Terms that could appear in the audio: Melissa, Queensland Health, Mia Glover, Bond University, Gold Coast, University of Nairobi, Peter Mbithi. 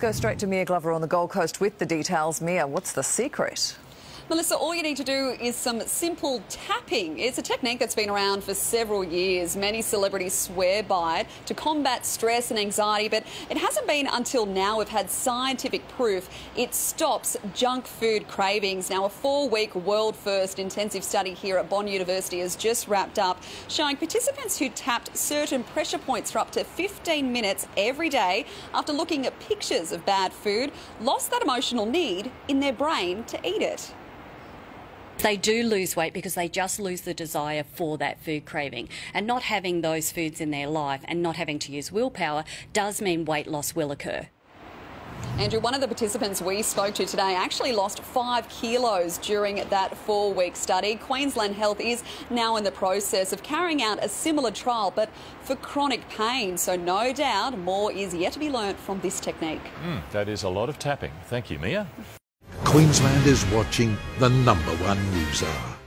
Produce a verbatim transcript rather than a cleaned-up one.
Go straight to Mia Glover on the Gold Coast with the details. Mia, what's the secret? Melissa, all you need to do is some simple tapping. It's a technique that's been around for several years. Many celebrities swear by it to combat stress and anxiety, but it hasn't been until now we've had scientific proof it stops junk food cravings. Now, a four-week world-first intensive study here at Bond University has just wrapped up, showing participants who tapped certain pressure points for up to fifteen minutes every day after looking at pictures of bad food lost that emotional need in their brain to eat it. They do lose weight because they just lose the desire for that food craving, and not having those foods in their life and not having to use willpower does mean weight loss will occur. Andrew, one of the participants we spoke to today actually lost five kilos during that four-week study. Queensland Health is now in the process of carrying out a similar trial, but for chronic pain. So no doubt more is yet to be learnt from this technique. Mm, that is a lot of tapping. Thank you, Mia. Queensland is watching the number one news hour.